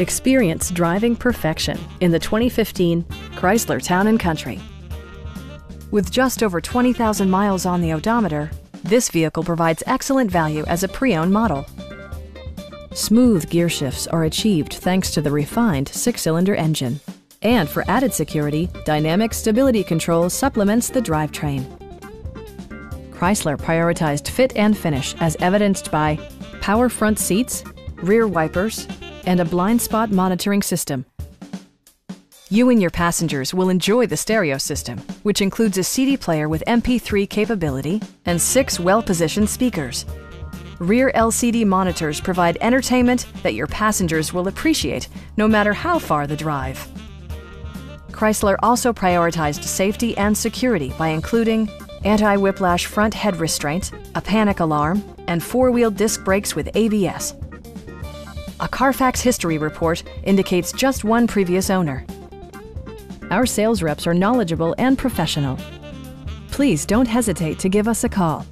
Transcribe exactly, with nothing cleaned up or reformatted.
Experience driving perfection in the twenty fifteen Chrysler Town and Country. With just over twenty thousand miles on the odometer, this vehicle provides excellent value as a pre-owned model. Smooth gear shifts are achieved thanks to the refined six-cylinder engine. And for added security, dynamic stability control supplements the drivetrain. Chrysler prioritized fit and finish as evidenced by power front seats, rear wipers, and a blind spot monitoring system. You and your passengers will enjoy the stereo system, which includes a C D player with M P three capability and six well-positioned speakers. Rear L C D monitors provide entertainment that your passengers will appreciate, no matter how far the drive. Chrysler also prioritized safety and security by including anti-whiplash front head restraints, a panic alarm, and four-wheel disc brakes with A B S. A Carfax history report indicates just one previous owner. Our sales reps are knowledgeable and professional. Please don't hesitate to give us a call.